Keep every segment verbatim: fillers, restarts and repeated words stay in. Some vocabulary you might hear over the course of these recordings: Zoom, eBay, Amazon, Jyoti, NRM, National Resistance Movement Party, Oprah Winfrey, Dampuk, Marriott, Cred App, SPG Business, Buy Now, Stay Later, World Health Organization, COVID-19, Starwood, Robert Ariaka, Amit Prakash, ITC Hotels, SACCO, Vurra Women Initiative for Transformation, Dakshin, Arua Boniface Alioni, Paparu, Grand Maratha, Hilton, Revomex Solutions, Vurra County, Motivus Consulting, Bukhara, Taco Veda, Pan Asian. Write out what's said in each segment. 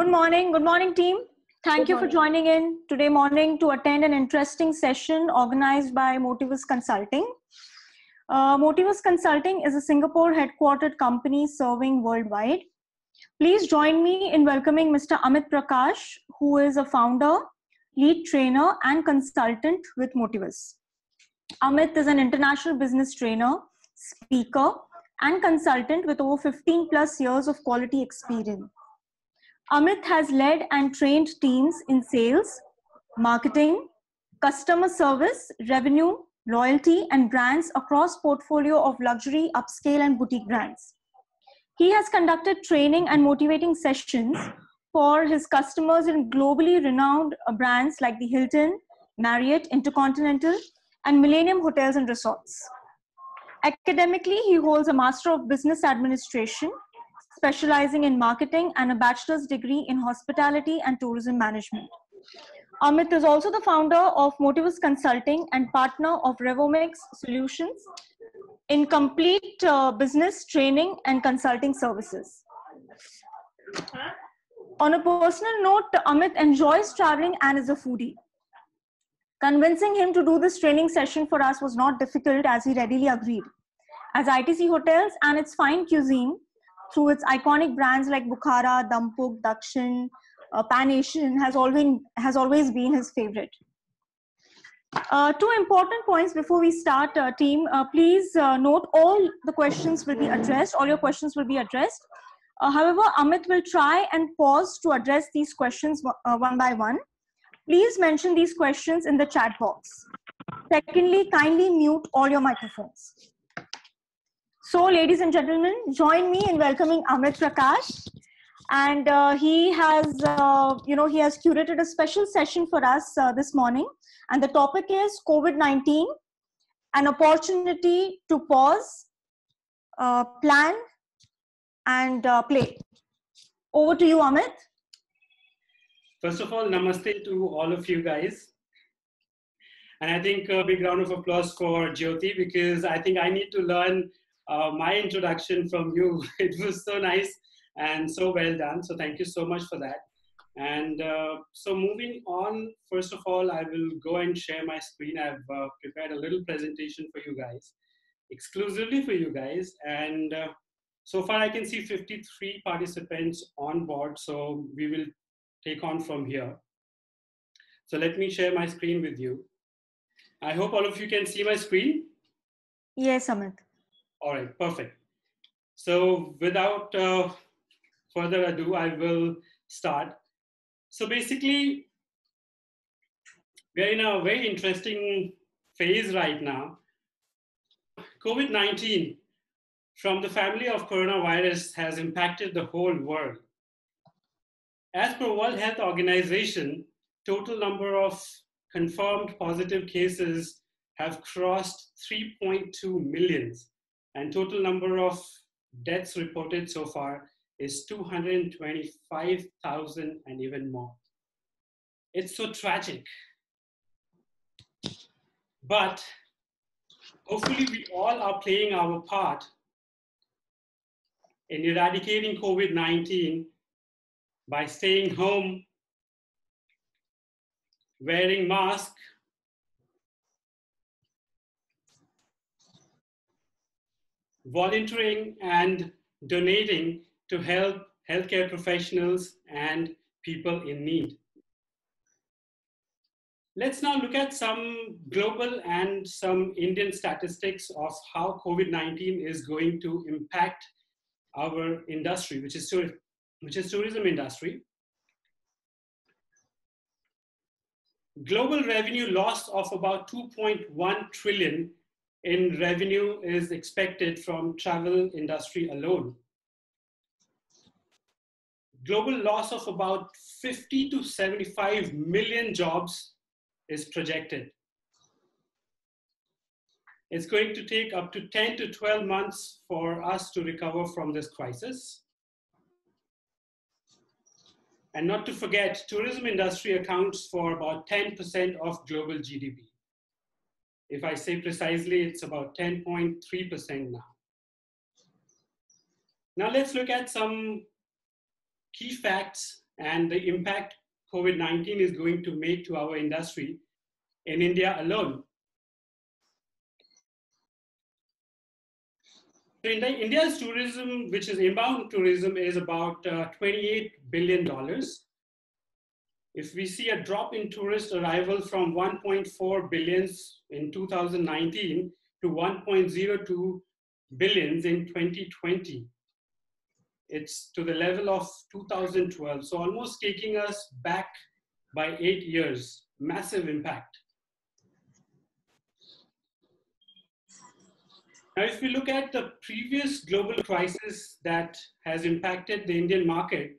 Good morning. Good morning, team. Thank you for joining in today morning to attend an interesting session organized by Motivus Consulting. Uh, Motivus Consulting is a Singapore headquartered company serving worldwide. Please join me in welcoming Mister Amit Prakash, who is a founder, lead trainer and consultant with Motivus. Amit is an international business trainer, speaker and consultant with over fifteen plus years of quality experience. Amit has led and trained teams in sales, marketing, customer service, revenue, loyalty, and brands across portfolio of luxury, upscale, and boutique brands. He has conducted training and motivating sessions for his customers in globally renowned brands like the Hilton, Marriott, Intercontinental, and Millennium Hotels and Resorts. Academically, he holds a Master of Business Administration, specializing in marketing, and a bachelor's degree in hospitality and tourism management. Amit is also the founder of Motivus Consulting and partner of Revomex Solutions in complete uh, business training and consulting services. On a personal note, Amit enjoys traveling and is a foodie. Convincing him to do this training session for us was not difficult, as he readily agreed, as I T C Hotels and its fine cuisine, through its iconic brands like Bukhara, Dampuk, Dakshin, uh, Pan Asian, has always, has always been his favorite. Uh, two important points before we start, uh, team. Uh, please uh, note all the questions will be addressed, all your questions will be addressed. Uh, however, Amit will try and pause to address these questions uh, one by one. Please mention these questions in the chat box. Secondly, kindly mute all your microphones. So, ladies and gentlemen, join me in welcoming Amit Prakash, and uh, he has, uh, you know, he has curated a special session for us uh, this morning, and the topic is COVID nineteen, an opportunity to pause, uh, plan, and uh, play. Over to you, Amit. First of all, namaste to all of you guys. And I think a big round of applause for Jyoti, because I think I need to learn Uh, my introduction from you. It was so nice and so well done. So thank you so much for that. And uh, so moving on, first of all, I will go and share my screen. I've uh, prepared a little presentation for you guys, exclusively for you guys. And uh, so far I can see fifty-three participants on board. So we will take on from here. So let me share my screen with you. I hope all of you can see my screen. Yes, Amit. All right, perfect. So without uh, further ado, I will start. So basically, we're in a very interesting phase right now. COVID nineteen, from the family of coronavirus, has impacted the whole world. As per World Health Organization, total number of confirmed positive cases have crossed three point two million. And total number of deaths reported so far is two hundred twenty-five thousand and even more. It's so tragic. But hopefully we all are playing our part in eradicating COVID nineteen by staying home, wearing masks, volunteering and donating to help healthcare professionals and people in need. Let's now look at some global and some Indian statistics of how COVID nineteen is going to impact our industry, which is, which is tourism industry. Global revenue loss of about two point one trillion in revenue is expected from travel industry alone. Global loss of about fifty to seventy-five million jobs is projected. It's going to take up to ten to twelve months for us to recover from this crisis. And not to forget, tourism industry accounts for about ten percent of global G D P. If I say precisely, it's about ten point three percent now. Now let's look at some key facts and the impact COVID nineteen is going to make to our industry in India alone. So in the, India's tourism, which is inbound tourism, is about uh, twenty-eight billion dollars. If we see a drop in tourist arrival from one point four billions in two thousand nineteen to one point zero two billions in twenty twenty, it's to the level of two thousand twelve. So almost taking us back by eight years, massive impact. Now, if we look at the previous global crisis that has impacted the Indian market,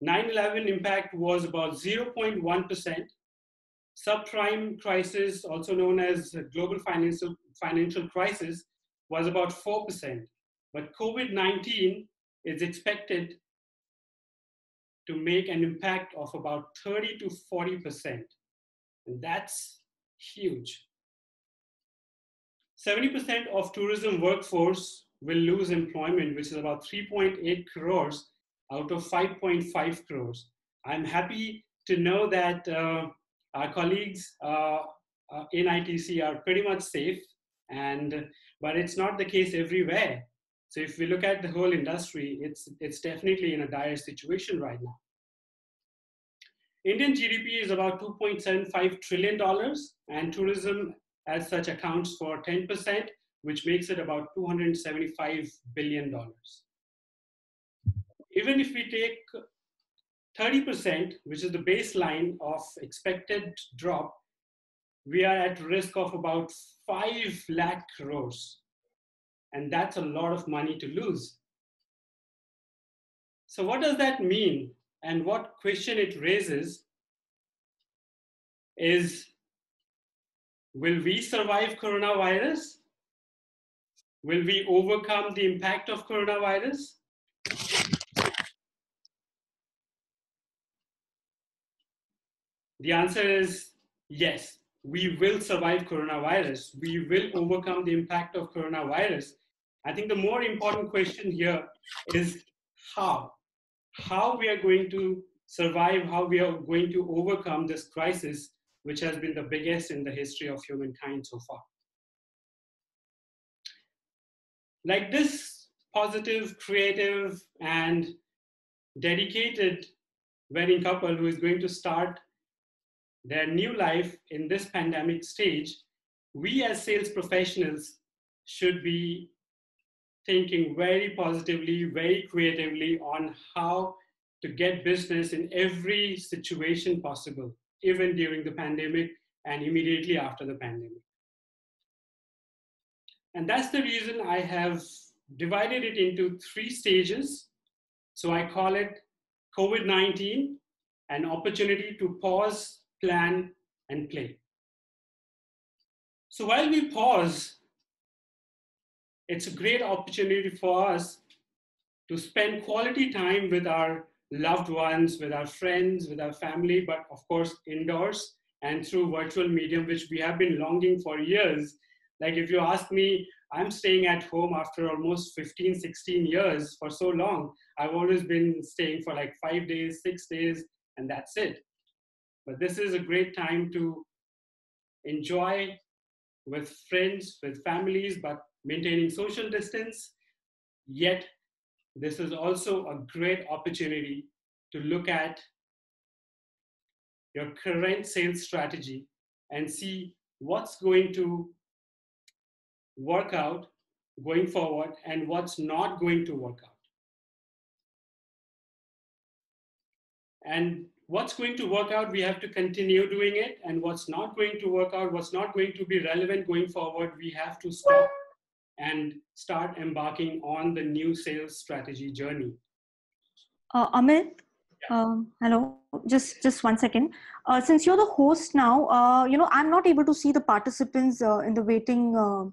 nine eleven impact was about zero point one percent. Subprime crisis, also known as global financial, financial crisis, was about four percent. But COVID nineteen is expected to make an impact of about thirty to forty percent. And that's huge. seventy percent of tourism workforce will lose employment, which is about three point eight crores out of five point five crores. I'm happy to know that uh, our colleagues uh, in I T C are pretty much safe, and but it's not the case everywhere. So if we look at the whole industry, it's, it's definitely in a dire situation right now. Indian G D P is about two point seven five trillion dollars, and tourism as such accounts for ten percent, which makes it about two hundred seventy-five billion dollars. Even if we take thirty percent, which is the baseline of expected drop, we are at risk of about five lakh crores. And that's a lot of money to lose. So what does that mean? And what question it raises is, will we survive coronavirus? Will we overcome the impact of coronavirus? The answer is yes, we will survive coronavirus. We will overcome the impact of coronavirus. I think the more important question here is how. How we are going to survive, how we are going to overcome this crisis, which has been the biggest in the history of humankind so far. Like this positive, creative, and dedicated wedding couple who is going to start their new life in this pandemic stage, we as sales professionals should be thinking very positively, very creatively on how to get business in every situation possible, even during the pandemic and immediately after the pandemic. And that's the reason I have divided it into three stages. So I call it COVID nineteen, an opportunity to pause, plan, and play. So while we pause, it's a great opportunity for us to spend quality time with our loved ones, with our friends, with our family, but of course indoors and through virtual medium, which we have been longing for years. Like if you ask me, I'm staying at home after almost fifteen, sixteen years for so long. I've always been staying for like five days, six days, and that's it. But this is a great time to enjoy with friends, with families, but maintaining social distance. Yet, this is also a great opportunity to look at your current sales strategy and see what's going to work out going forward and what's not going to work out. And what's going to work out, we have to continue doing it. And what's not going to work out, what's not going to be relevant going forward, we have to stop and start embarking on the new sales strategy journey. Uh, Amit, yeah. um, hello, just, just one second. Uh, since you're the host now, uh, you know, I'm not able to see the participants uh, in the waiting uh,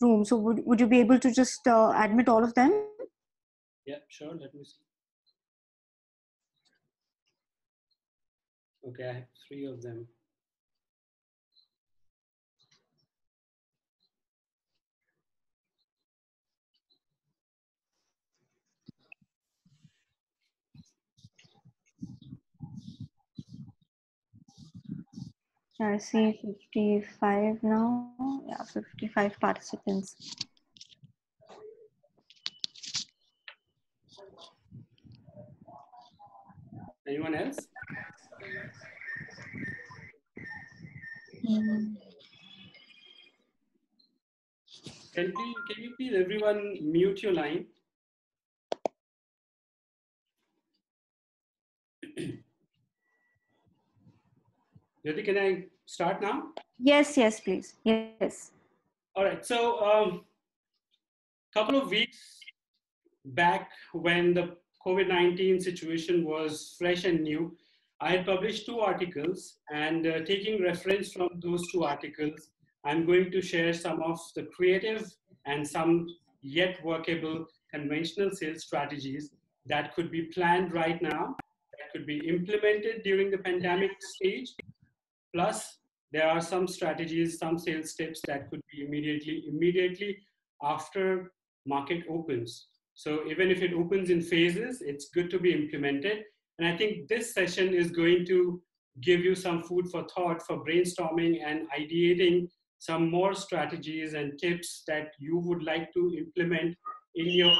room. So would, would you be able to just uh, admit all of them? Yeah, sure, let me see. Okay, I have three of them. I see fifty-five now. Yeah, fifty-five participants. Anyone else? Mm. Can, we, can you please everyone mute your line? Jyoti, can I start now? Yes, yes, please. Yes. All right. So a um, couple of weeks back when the COVID nineteen situation was fresh and new, I had published two articles, and uh, taking reference from those two articles, I'm going to share some of the creative and some yet workable conventional sales strategies that could be planned right now, that could be implemented during the pandemic stage. Plus, there are some strategies, some sales tips that could be immediately, immediately after market opens. So even if it opens in phases, it's good to be implemented. And I think this session is going to give you some food for thought for brainstorming and ideating some more strategies and tips that you would like to implement in your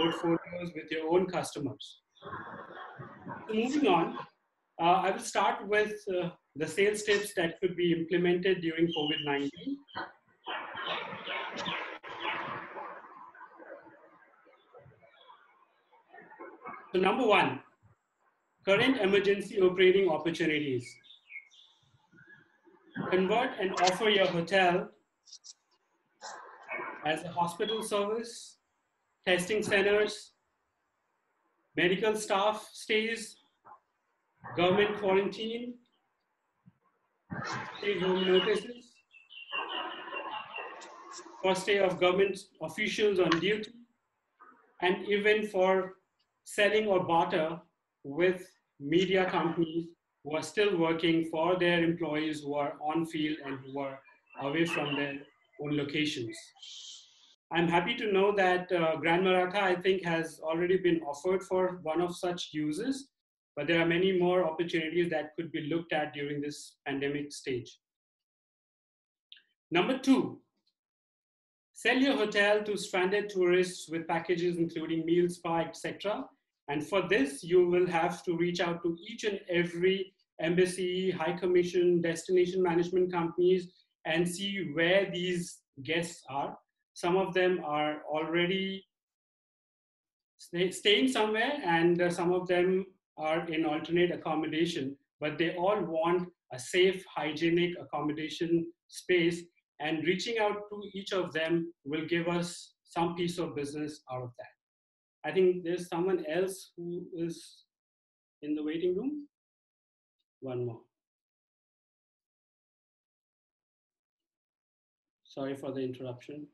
own portfolios with your own customers. So moving on, uh, I will start with uh, the sales tips that could be implemented during COVID nineteen. So number one, current emergency operating opportunities. Convert and offer your hotel as a hospital service, testing centers, medical staff stays, government quarantine, stay home notices, first day of government officials on duty, and even for selling or barter with media companies who are still working for their employees who are on field and who are away from their own locations. I'm happy to know that uh, Grand Maratha, I think, has already been offered for one of such uses, but there are many more opportunities that could be looked at during this pandemic stage. Number two, sell your hotel to stranded tourists with packages including meals, spa, et cetera. And for this, you will have to reach out to each and every embassy, high commission, destination management companies, and see where these guests are. Some of them are already staying somewhere, and uh, some of them are in alternate accommodation, but they all want a safe, hygienic accommodation space, and reaching out to each of them will give us some piece of business out of that. I think there's someone else who is in the waiting room. One more. Sorry for the interruption.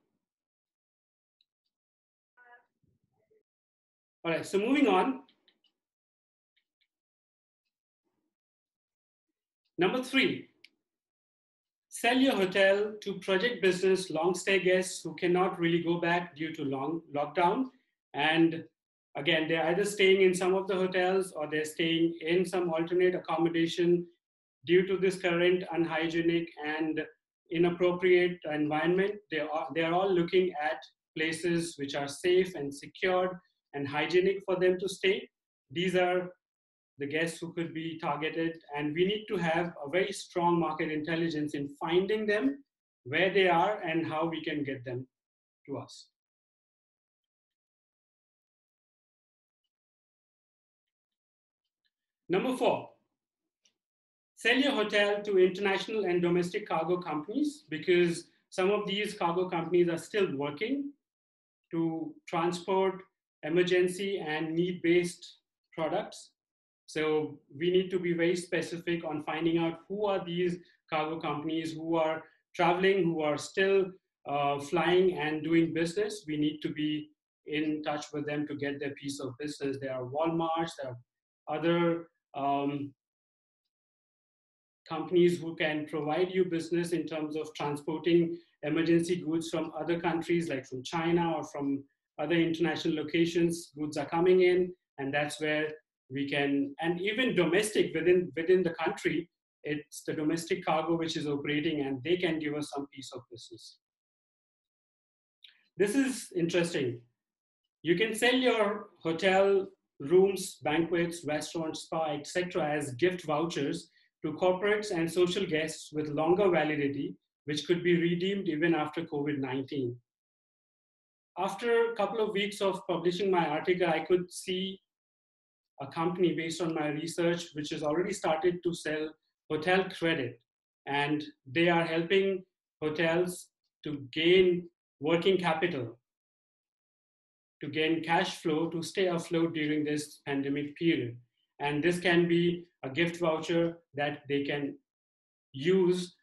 All right, so moving on. Number three, sell your hotel to project business long stay guests who cannot really go back due to long lockdown. And again, they're either staying in some of the hotels or they're staying in some alternate accommodation due to this current unhygienic and inappropriate environment. They are, they are all looking at places which are safe and secured and hygienic for them to stay. These are the guests who could be targeted, and we need to have a very strong market intelligence in finding them, where they are, and how we can get them to us. Number four, sell your hotel to international and domestic cargo companies, because some of these cargo companies are still working to transport emergency and need-based products. So we need to be very specific on finding out who are these cargo companies who are traveling, who are still uh, flying and doing business. We need to be in touch with them to get their piece of business. There are Walmarts, there are other Um, companies who can provide you business in terms of transporting emergency goods from other countries, like from China or from other international locations. Goods are coming in, and that's where we can, and even domestic within within the country, It's the domestic cargo which is operating, and they can give us some piece of business. This is interesting. You can sell your hotel rooms, banquets, restaurants, spa, et cetera as gift vouchers to corporates and social guests with longer validity, which could be redeemed even after COVID nineteen. After a couple of weeks of publishing my article, I could see a company based on my research, which has already started to sell hotel credit. And they are helping hotels to gain working capital, to gain cash flow, to stay afloat during this pandemic period. And this can be a gift voucher that they can use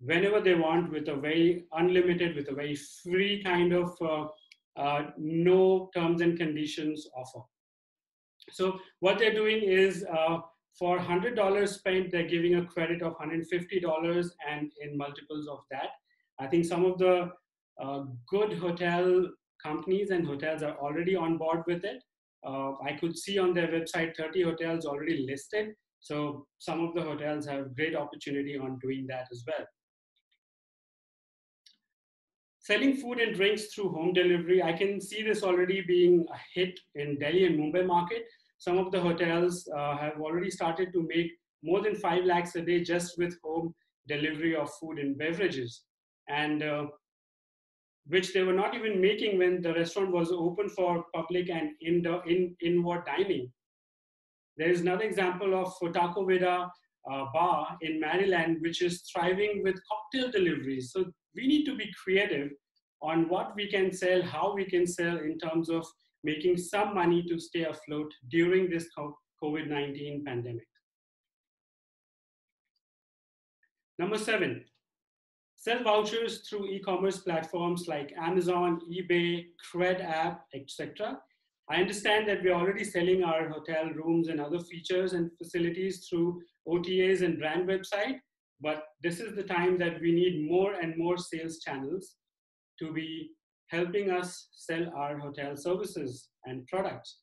whenever they want, with a very unlimited, with a very free kind of uh, uh, no terms and conditions offer. So what they're doing is uh, for one hundred dollars spent, they're giving a credit of one hundred fifty dollars and in multiples of that. I think some of the uh, good hotel companies and hotels are already on board with it. Uh, I could see on their website thirty hotels already listed. So some of the hotels have great opportunity on doing that as well. Selling food and drinks through home delivery, I can see this already being a hit in Delhi and Mumbai market. Some of the hotels uh, have already started to make more than five lakhs a day just with home delivery of food and beverages, and uh, which they were not even making when the restaurant was open for public and indoor, in, inward dining. There is another example of Taco Veda uh, bar in Maryland, which is thriving with cocktail deliveries. So we need to be creative on what we can sell, how we can sell in terms of making some money to stay afloat during this COVID nineteen pandemic. Number seven, sell vouchers through e-commerce platforms like Amazon, eBay, Cred App, et cetera. I understand that we're already selling our hotel rooms and other features and facilities through O T As and brand website, but this is the time that we need more and more sales channels to be helping us sell our hotel services and products.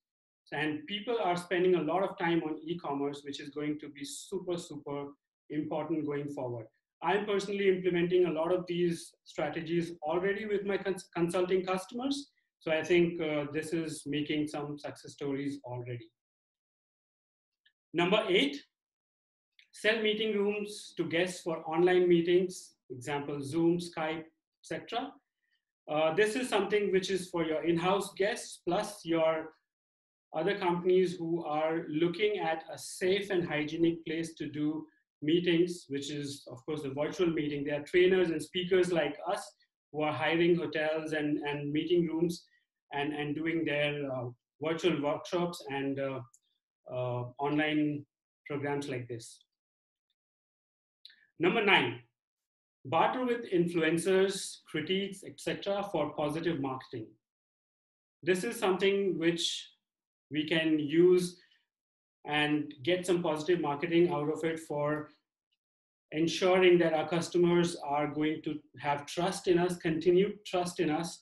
And people are spending a lot of time on e-commerce, which is going to be super, super important going forward. I'm personally implementing a lot of these strategies already with my cons consulting customers. So I think uh, this is making some success stories already. Number eight, sell meeting rooms to guests for online meetings, example, Zoom, Skype, et cetera. Uh, this is something which is for your in-house guests, plus your other companies who are looking at a safe and hygienic place to do meetings, which is, of course, the virtual meeting. There are trainers and speakers like us who are hiring hotels and, and meeting rooms and, and doing their uh, virtual workshops and uh, uh, online programs like this. Number nine, barter with influencers, critiques, et cetera for positive marketing. This is something which we can use and get some positive marketing out of it for ensuring that our customers are going to have trust in us, continued trust in us,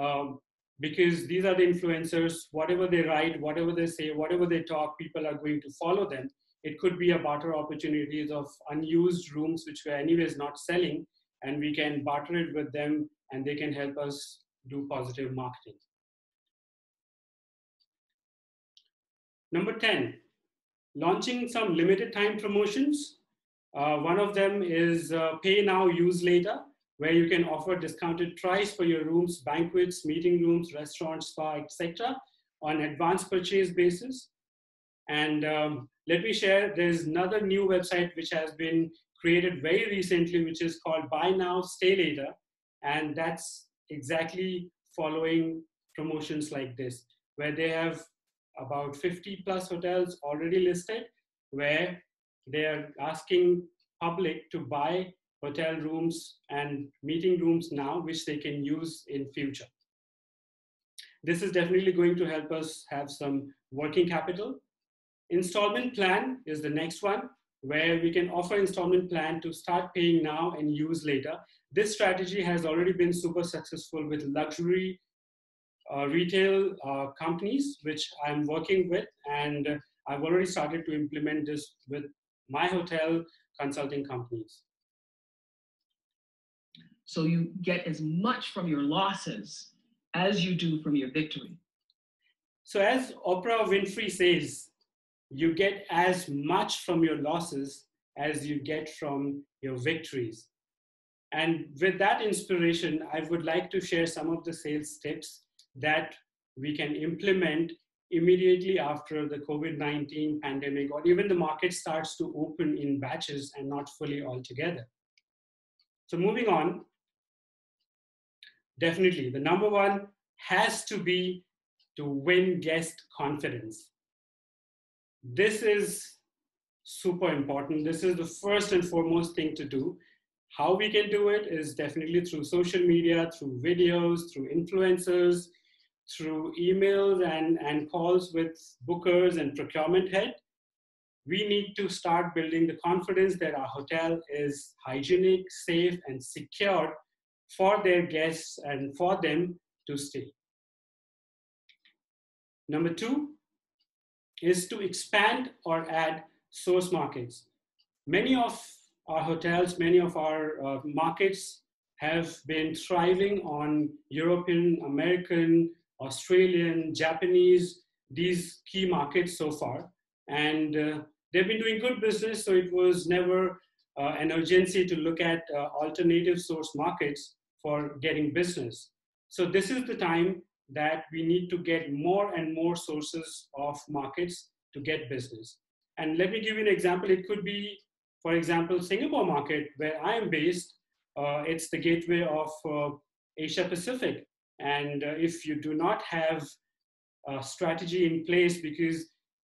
um, because these are the influencers. Whatever they write, whatever they say, whatever they talk, people are going to follow them. It could be a barter opportunities of unused rooms, which we're anyways not selling, and we can barter it with them and they can help us do positive marketing. Number ten, launching some limited time promotions. Uh, one of them is uh, Pay Now, Use Later, where you can offer discounted price for your rooms, banquets, meeting rooms, restaurants, spa, et cetera on advance purchase basis. And um, let me share, there's another new website which has been created very recently, which is called Buy Now, Stay Later. And that's exactly following promotions like this, where they have about fifty plus hotels already listed, where they are asking public to buy hotel rooms and meeting rooms now, which they can use in future. This is definitely going to help us have some working capital. Installment plan is the next one, where we can offer installment plan to start paying now and use later. This strategy has already been super successful with luxury uh, retail uh, companies, which I'm working with, and I've already started to implement this with my hotel consulting companies. So you get as much from your losses as you do from your victory. So as Oprah Winfrey says, you get as much from your losses as you get from your victories. And with that inspiration, I would like to share some of the sales tips that we can implement immediately after the COVID nineteen pandemic, or even the market starts to open in batches and not fully altogether. So moving on, definitely the number one has to be to win guest confidence. This is super important. This is the first and foremost thing to do. How we can do it is definitely through social media, through videos, through influencers, through emails and, and calls with bookers and procurement head. We need to start building the confidence that our hotel is hygienic, safe, and secure for their guests and for them to stay. Number two is to expand or add source markets. Many of our hotels, many of our uh, markets have been thriving on European, American, Australian, Japanese, these key markets so far. And uh, they've been doing good business, so it was never uh, an urgency to look at uh, alternative source markets for getting business. So this is the time that we need to get more and more sources of markets to get business. And let me give you an example. It could be, for example, Singapore market, where I am based. Uh, it's the gateway of uh, Asia Pacific. And uh, if you do not have a strategy in place, because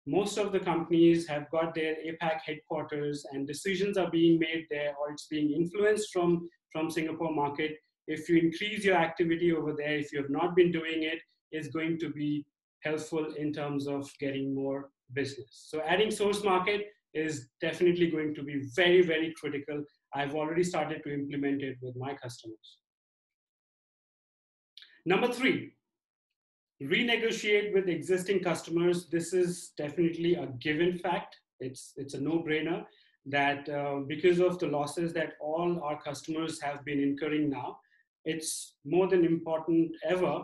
most of the companies have got their APAC headquarters and decisions are being made there, or it's being influenced from, from Singapore market. If you increase your activity over there, if you have not been doing it, it's going to be helpful in terms of getting more business. So adding source market is definitely going to be very, very critical. I've already started to implement it with my customers. Number three, renegotiate with existing customers. This is definitely a given fact. It's, it's a no-brainer that uh, because of the losses that all our customers have been incurring now, it's more than important ever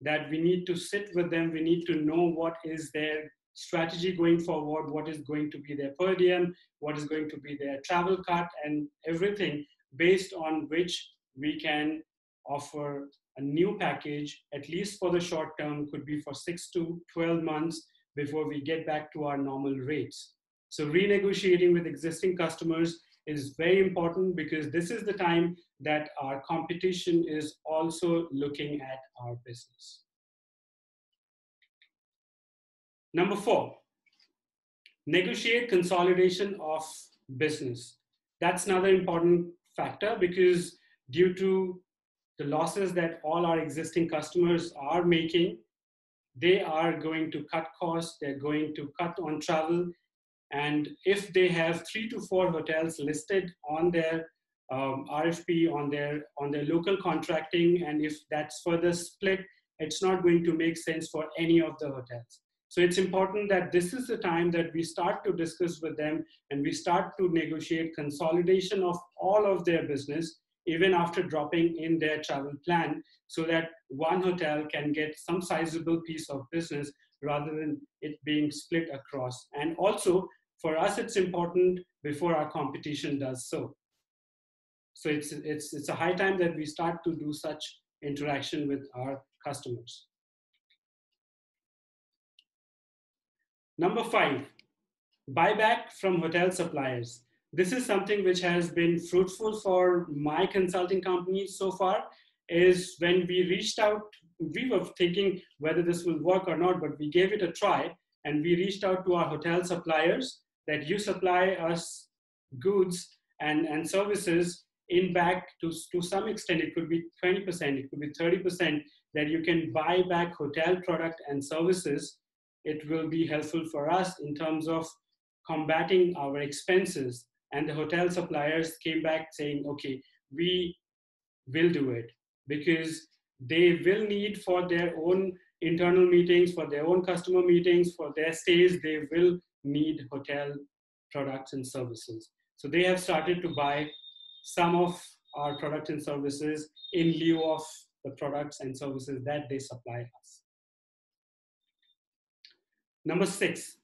that we need to sit with them. We need to know what is their strategy going forward, what is going to be their per diem, what is going to be their travel cut, and everything based on which we can offer a new package, at least for the short term, could be for six to twelve months before we get back to our normal rates. So renegotiating with existing customers is very important because this is the time that our competition is also looking at our business. Number four, negotiate consolidation of business. That's another important factor because due to the losses that all our existing customers are making, they are going to cut costs, they're going to cut on travel. And if they have three to four hotels listed on their um, R F P, on their, on their local contracting, and if that's further split, it's not going to make sense for any of the hotels. So it's important that this is the time that we start to discuss with them and we start to negotiate consolidation of all of their business, even after dropping in their travel plan, so that one hotel can get some sizable piece of business rather than it being split across. And also for us, it's important before our competition does so. So it's, it's, it's a high time that we start to do such interaction with our customers. Number five, buyback from hotel suppliers. This is something which has been fruitful for my consulting company so far, is when we reached out, we were thinking whether this will work or not, but we gave it a try and we reached out to our hotel suppliers that you supply us goods and, and services in back to, to some extent. It could be twenty percent, it could be thirty percent that you can buy back hotel product and services. It will be helpful for us in terms of combating our expenses. And the hotel suppliers came back saying, okay, we will do it, because they will need for their own internal meetings, for their own customer meetings, for their stays, they will need hotel products and services. So they have started to buy some of our products and services in lieu of the products and services that they supply us. Number six,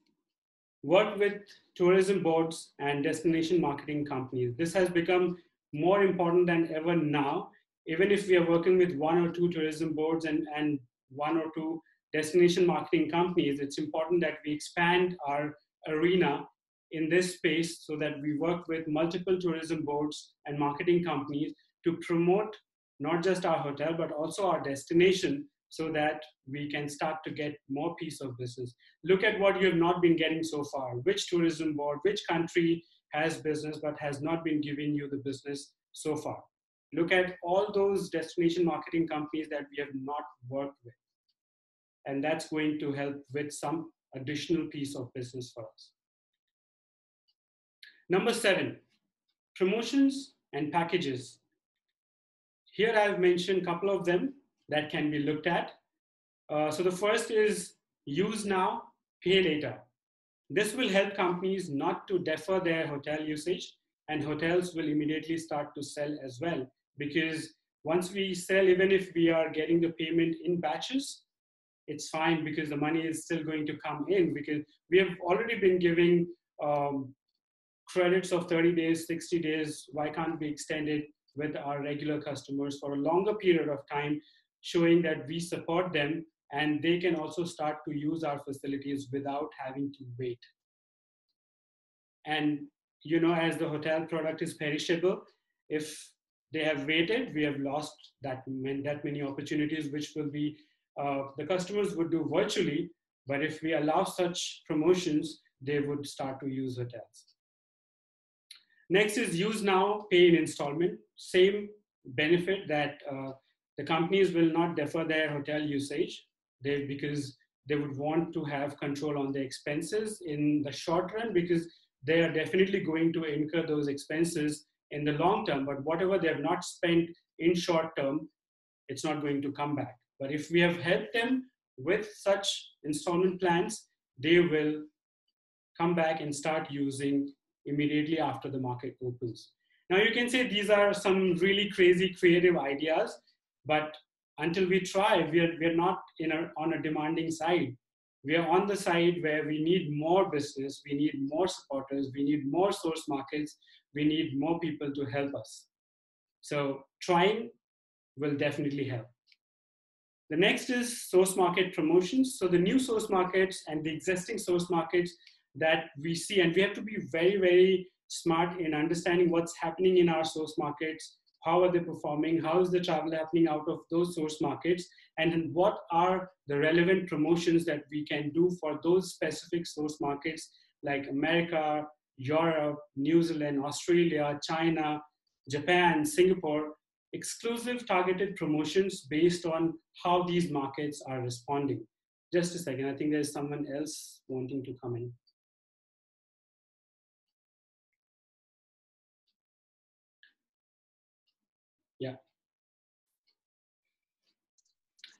work with tourism boards and destination marketing companies. This has become more important than ever now. Even if we are working with one or two tourism boards and, and one or two destination marketing companies, it's important that we expand our arena in this space so that we work with multiple tourism boards and marketing companies to promote not just our hotel, but also our destination so that we can start to get more piece of business. Look at what you have not been getting so far. Which tourism board, which country has business but has not been giving you the business so far? Look at all those destination marketing companies that we have not worked with. And that's going to help with some additional piece of business for us. Number seven, promotions and packages. Here I've mentioned a couple of them that can be looked at. Uh, so the first is use now, pay later. This will help companies not to defer their hotel usage, and hotels will immediately start to sell as well. Because once we sell, even if we are getting the payment in batches, it's fine because the money is still going to come in, because we have already been giving um, credits of thirty days, sixty days. Why can't we extend it with our regular customers for a longer period of time, showing that we support them and they can also start to use our facilities without having to wait. And you know, as the hotel product is perishable, if they have waited, we have lost that, that many opportunities, which will be, uh, the customers would do virtually, but if we allow such promotions, they would start to use hotels. Next is use now, pay in installment. Same benefit that uh, the companies will not defer their hotel usage they, because they would want to have control on their expenses in the short run, because they are definitely going to incur those expenses in the long term, but whatever they have not spent in short term, it's not going to come back. But if we have helped them with such installment plans, they will come back and start using immediately after the market opens. Now you can say these are some really crazy creative ideas, but until we try, we are, we are not in a, on a demanding side. We are on the side where we need more business, we need more supporters, we need more source markets, we need more people to help us. So trying will definitely help. The next is source market promotions. So the new source markets and the existing source markets that we see, and we have to be very, very smart in understanding what's happening in our source markets, how are they performing, how is the travel happening out of those source markets, and what are the relevant promotions that we can do for those specific source markets like America, Europe, New Zealand, Australia, China, Japan, Singapore, exclusive targeted promotions based on how these markets are responding. Just a second, I think there's someone else wanting to come in. Yeah.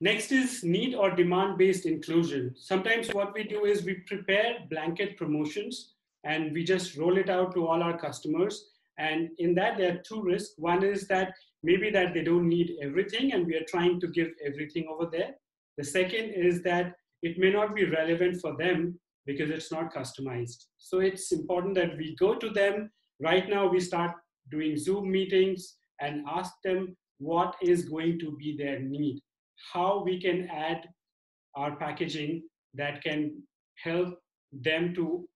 Next is need or demand-based inclusion. Sometimes what we do is we prepare blanket promotions and we just roll it out to all our customers. And in that, there are two risks. One is that maybe that they don't need everything and we are trying to give everything over there. The second is that it may not be relevant for them because it's not customized. So it's important that we go to them. Right now, we start doing Zoom meetings and ask them what is going to be their need, how we can add our packaging that can help them to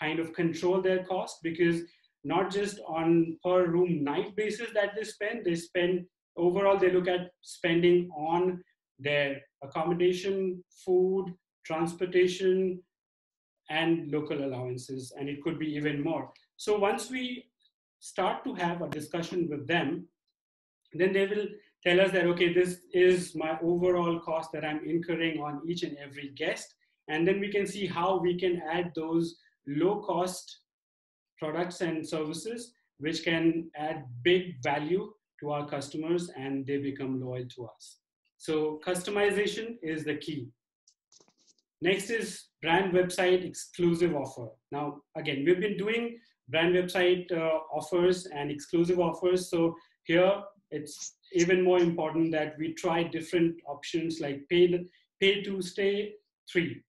kind of control their cost, because not just on per room night basis that they spend, they spend overall, they look at spending on their accommodation, food, transportation, and local allowances, and it could be even more. So once we start to have a discussion with them, then they will tell us that, okay, this is my overall cost that I'm incurring on each and every guest. And then we can see how we can add those low cost products and services, which can add big value to our customers and they become loyal to us. So customization is the key. Next is brand website exclusive offer. Now, again, we've been doing brand website uh, offers and exclusive offers. So here it's even more important that we try different options like pay, pay to stay, three,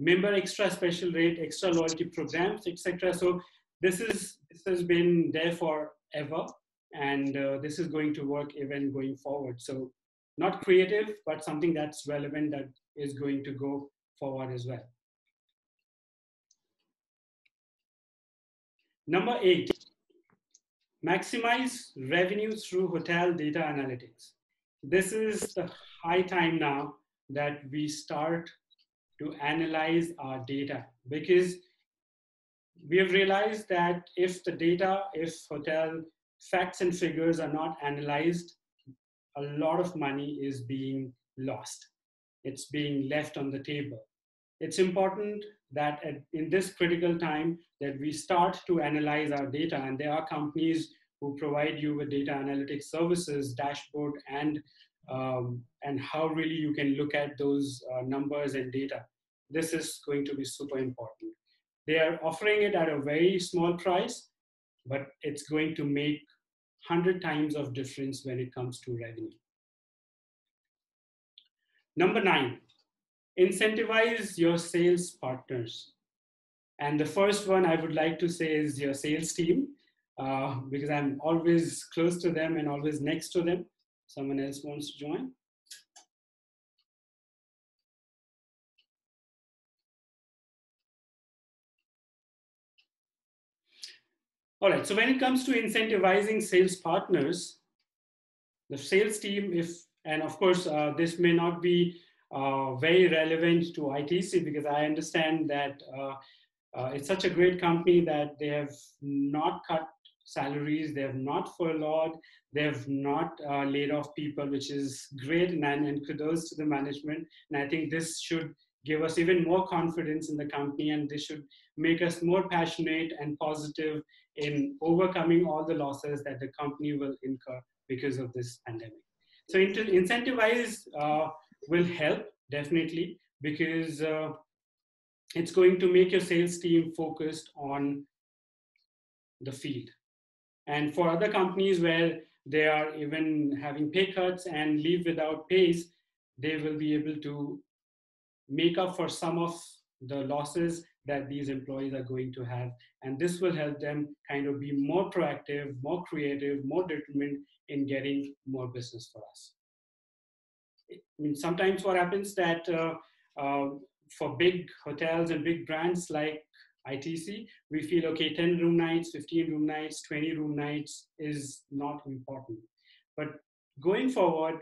member extra special rate, extra loyalty programs, et cetera. So this is this has been there forever, and uh, this is going to work even going forward. So not creative, but something that's relevant that is going to go forward as well. Number eight, maximize revenue through hotel data analytics. This is the high time now that we start to analyze our data, because we have realized that if the data, if hotel facts and figures are not analyzed, a lot of money is being lost. It's being left on the table. It's important that at, in this critical time that we start to analyze our data, and there are companies who provide you with data analytics services, dashboard, and, um, and how really you can look at those uh, numbers and data. This is going to be super important. They are offering it at a very small price, but it's going to make one hundred times of difference when it comes to revenue. Number nine, incentivize your sales partners. And the first one I would like to say is your sales team, uh, because I'm always close to them and always next to them. Someone else wants to join? All right, so when it comes to incentivizing sales partners, the sales team, if and of course, uh, this may not be uh, very relevant to I T C, because I understand that uh, uh, it's such a great company that they have not cut salaries, they have not furloughed, they have not uh, laid off people, which is great, and, and kudos to the management. And I think this should give us even more confidence in the company, and this should make us more passionate and positive in overcoming all the losses that the company will incur because of this pandemic. So incentivize uh, will help, definitely, because uh, it's going to make your sales team focused on the field. And for other companies where they are even having pay cuts and leave without pays, they will be able to make up for some of the losses that these employees are going to have. And this will help them kind of be more proactive, more creative, more determined in getting more business for us. I mean, sometimes what happens that uh, uh, for big hotels and big brands like I T C, we feel, okay, ten room nights, fifteen room nights, twenty room nights is not important. But going forward,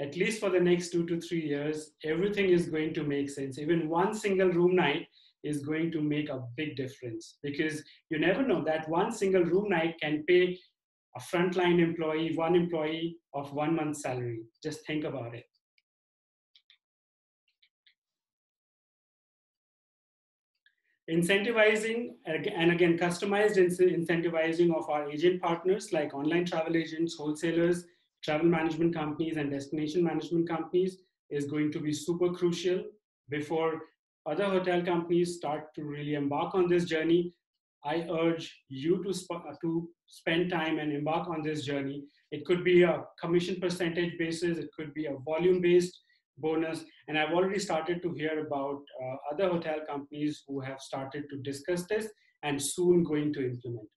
at least for the next two to three years, everything is going to make sense. Even one single room night is going to make a big difference, because you never know that one single room night can pay a frontline employee, one employee of one month's salary. Just think about it. Incentivizing, and again, customized incentivizing of our agent partners like online travel agents, wholesalers, travel management companies, and destination management companies is going to be super crucial before other hotel companies start to really embark on this journey. I urge you to, sp to spend time and embark on this journey. It could be a commission percentage basis, it could be a volume-based bonus, and I've already started to hear about uh, other hotel companies who have started to discuss this and soon going to implement.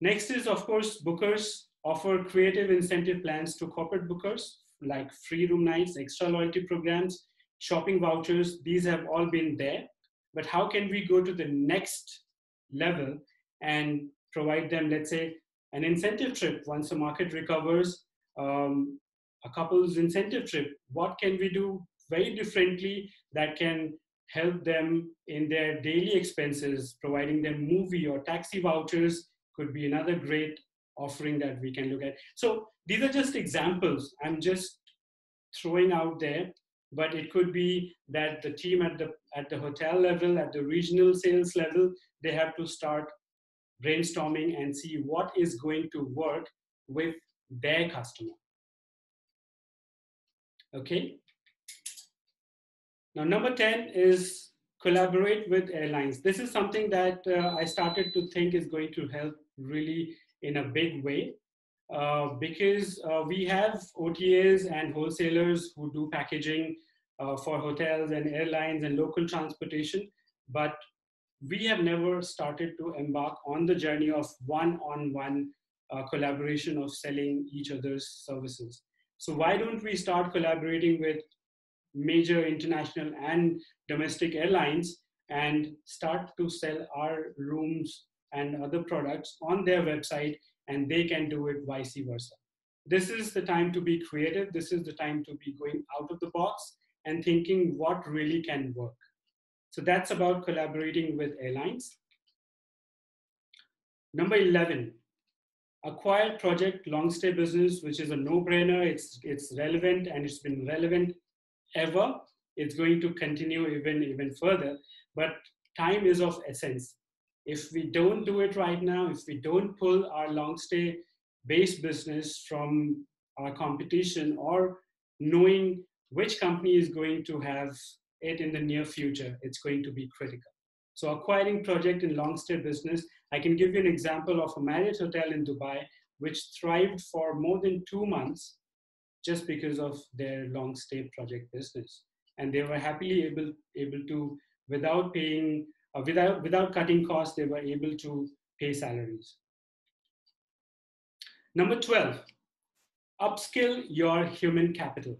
Next is, of course, bookers offer creative incentive plans to corporate bookers, like free room nights, extra loyalty programs, shopping vouchers. These have all been there, but how can we go to the next level and provide them, let's say, an incentive trip once the market recovers, um, a couple's incentive trip? What can we do very differently that can help them in their daily expenses? Providing them movie or taxi vouchers could be another great offering that we can look at. So these are just examples I'm just throwing out there, but it could be that the team at the, at the hotel level, at the regional sales level, they have to start brainstorming and see what is going to work with their customer. Okay. Now, number ten is collaborate with airlines. This is something that uh, I started to think is going to help really in a big way uh, because uh, we have O T As and wholesalers who do packaging uh, for hotels and airlines and local transportation, but we have never started to embark on the journey of one-on-one uh, collaboration of selling each other's services. So why don't we start collaborating with major international and domestic airlines and start to sell our rooms and other products on their website, and they can do it vice versa. This is the time to be creative. This is the time to be going out of the box and thinking what really can work. So that's about collaborating with airlines. Number eleven, acquire project long stay business, which is a no-brainer. It's, it's relevant, and it's been relevant ever. It's going to continue even, even further, but time is of essence. If we don't do it right now, if we don't pull our long stay based business from our competition or knowing which company is going to have it in the near future, it's going to be critical. So acquiring project in long stay business, I can give you an example of a Marriott hotel in Dubai, which thrived for more than two months just because of their long stay project business. And they were happily able, able to, without paying, uh, without, without cutting costs, they were able to pay salaries. Number twelve, upskill your human capital.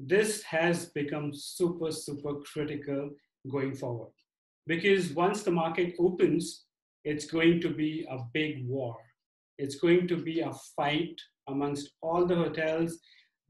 This has become super, super critical going forward, because once the market opens, it's going to be a big war. It's going to be a fight amongst all the hotels.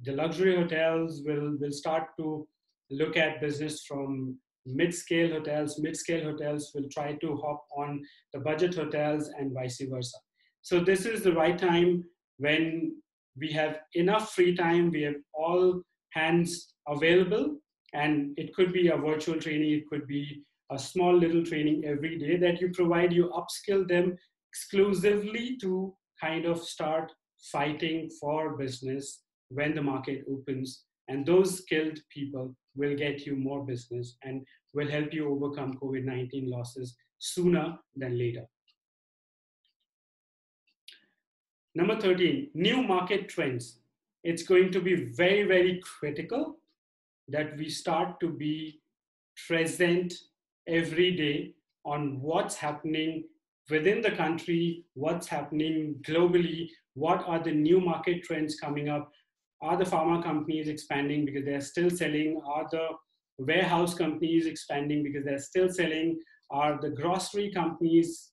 The luxury hotels will, will start to look at business from mid-scale hotels. Mid-scale hotels will try to hop on the budget hotels and vice versa. So this is the right time when we have enough free time, we have all hands available, and it could be a virtual training, it could be a small little training every day that you provide, you upskill them exclusively to kind of start fighting for business when the market opens, and those skilled people will get you more business and will help you overcome COVID nineteen losses sooner than later. Number thirteen, new market trends. It's going to be very, very critical that we start to be present every day on what's happening within the country, what's happening globally, what are the new market trends coming up? Are the pharma companies expanding because they're still selling? Are the warehouse companies expanding because they're still selling? Are the grocery companies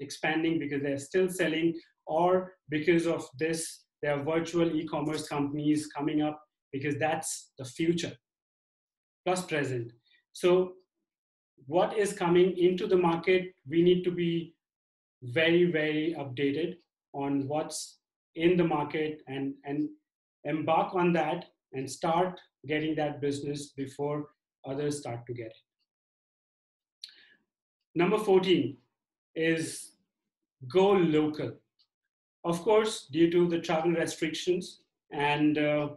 expanding because they're still selling? Or because of this, there are virtual e-commerce companies coming up, because that's the future plus present. So what is coming into the market, we need to be very, very updated on what's in the market and, and embark on that and start getting that business before others start to get it. Number fourteen is go local. Of course, due to the travel restrictions and uh,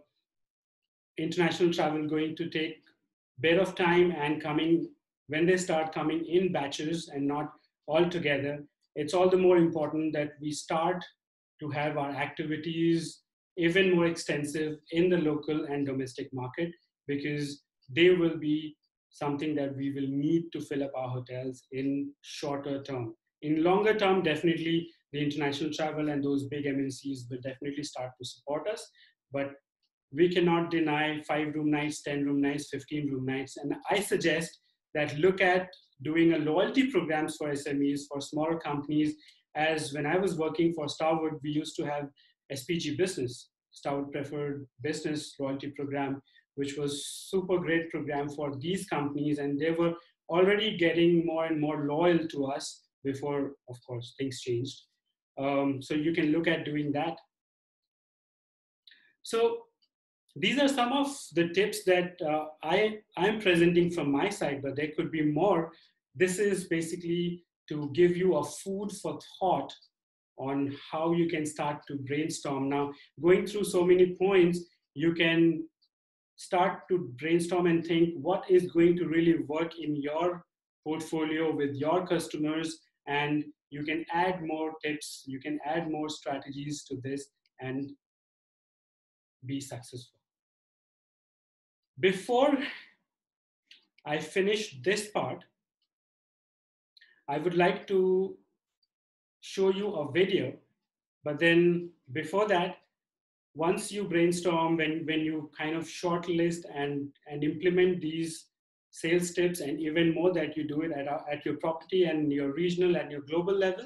international travel going to take a bit of time, and coming when they start coming in batches and not all together, it's all the more important that we start to have our activities even more extensive in the local and domestic market, because they will be something that we will need to fill up our hotels in shorter term. In longer term, definitely the international travel and those big M N Cs will definitely start to support us, but we cannot deny five room nights, ten room nights, fifteen room nights. And I suggest that look at doing a loyalty programs for S M Es, for smaller companies, as when I was working for Starwood, we used to have S P G Business, Starwood Preferred Business Loyalty Program, which was super great program for these companies. And they were already getting more and more loyal to us before, of course, things changed. Um, so you can look at doing that. So these are some of the tips that uh, I, I'm presenting from my side, but there could be more. This is basically to give you a food for thought on how you can start to brainstorm. Now, going through so many points, you can start to brainstorm and think what is going to really work in your portfolio with your customers, and you can add more tips, you can add more strategies to this and be successful. Before I finish this part, I would like to show you a video, but then before that, once you brainstorm, when, when you kind of shortlist and, and implement these sales tips, and even more that you do it at, at your property and your regional and your global level,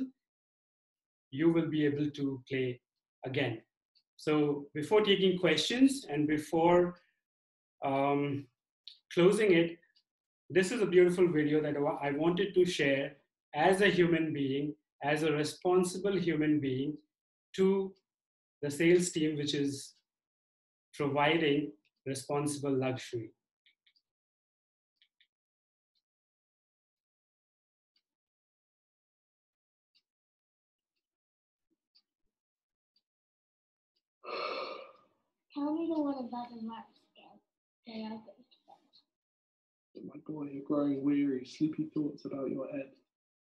you will be able to play again. So before taking questions and before um, closing it, this is a beautiful video that I wanted to share as a human being, as a responsible human being, to the sales team, which is providing responsible luxury. Tell me the one about the large scale. They are good. Oh my God, you're growing weary, sleepy thoughts about your head.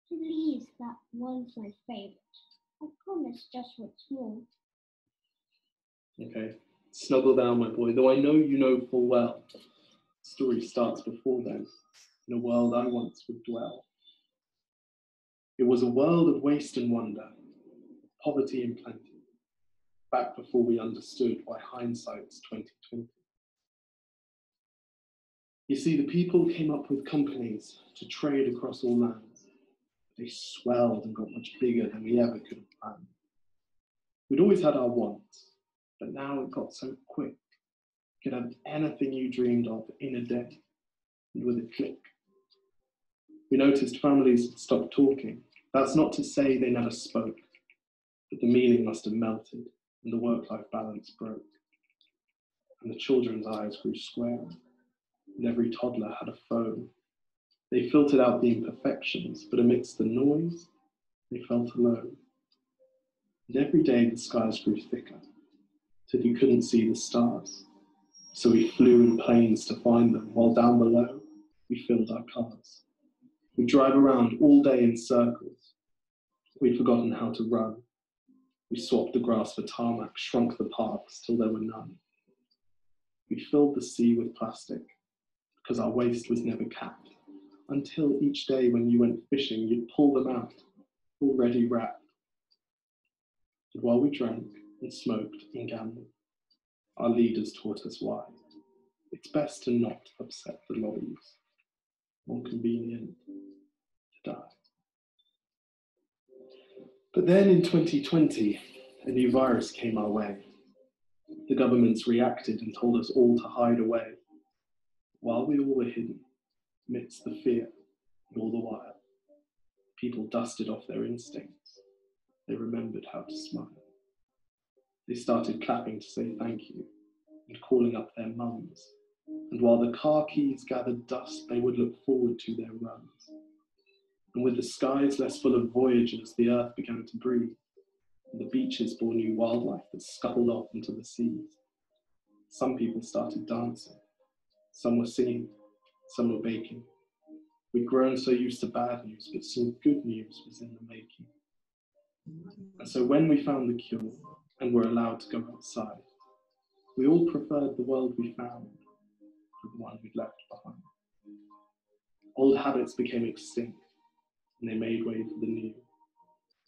Please, that one's my favourite. I promise just one small. Okay, snuggle down, my boy, though I know you know full well. The story starts before then, in a world I once would dwell. It was a world of waste and wonder, poverty and plenty, back before we understood why hindsight's twenty twenty. You see, the people came up with companies to trade across all lands. They swelled and got much bigger than we ever could have planned. We'd always had our wants, but now it got so quick. You could have anything you dreamed of in a day, and with a click. We noticed families had stopped talking. That's not to say they never spoke, but the meaning must have melted, and the work-life balance broke. And the children's eyes grew squarer. And every toddler had a phone. They filtered out the imperfections, but amidst the noise, they felt alone. And every day the skies grew thicker, till you couldn't see the stars. So we flew in planes to find them, while down below, we filled our cars. We'd drive around all day in circles. We'd forgotten how to run. We swapped the grass for tarmac, shrunk the parks till there were none. We filled the sea with plastic, because our waste was never capped, until each day when you went fishing, you'd pull them out, already wrapped. And while we drank and smoked and gambled, our leaders taught us why. It's best to not upset the lobbies. More convenient to die. But then in twenty twenty, a new virus came our way. The governments reacted and told us all to hide away. While we all were hidden, amidst the fear, and all the while, people dusted off their instincts. They remembered how to smile. They started clapping to say thank you, and calling up their mums. And while the car keys gathered dust, they would look forward to their runs. And with the skies less full of voyages, the earth began to breathe, and the beaches bore new wildlife that scuttled off into the seas. Some people started dancing. Some were singing, some were baking. We'd grown so used to bad news, but some good news was in the making. And so when we found the cure and were allowed to go outside, we all preferred the world we found to the one we'd left behind. Old habits became extinct, and they made way for the new.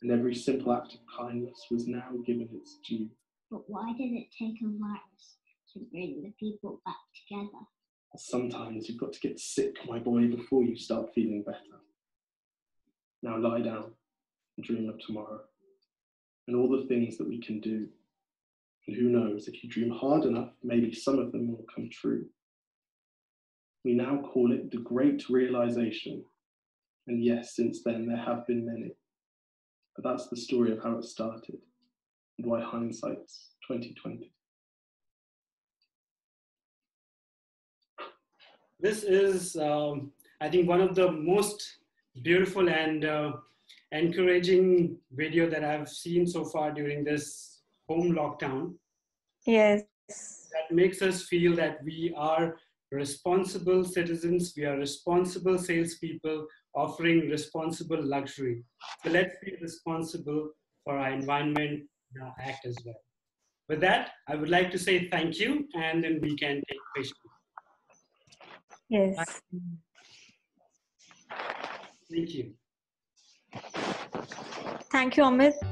And every simple act of kindness was now given its due. But why did it take a virus to bring the people back together? Sometimes you've got to get sick, my boy, before you start feeling better. Now lie down and dream of tomorrow and all the things that we can do. And who knows, if you dream hard enough, maybe some of them will come true. We now call it the Great Realization. And yes, since then, there have been many. But that's the story of how it started and why hindsight's twenty twenty. This is, um, I think, one of the most beautiful and uh, encouraging video that I've seen so far during this home lockdown. Yes. that makes us feel that we are responsible citizens, we are responsible salespeople offering responsible luxury. So let's be responsible for our environment and our act as well. With that, I would like to say thank you, and then we can take questions. Yes. Thank you. Thank you, Amit.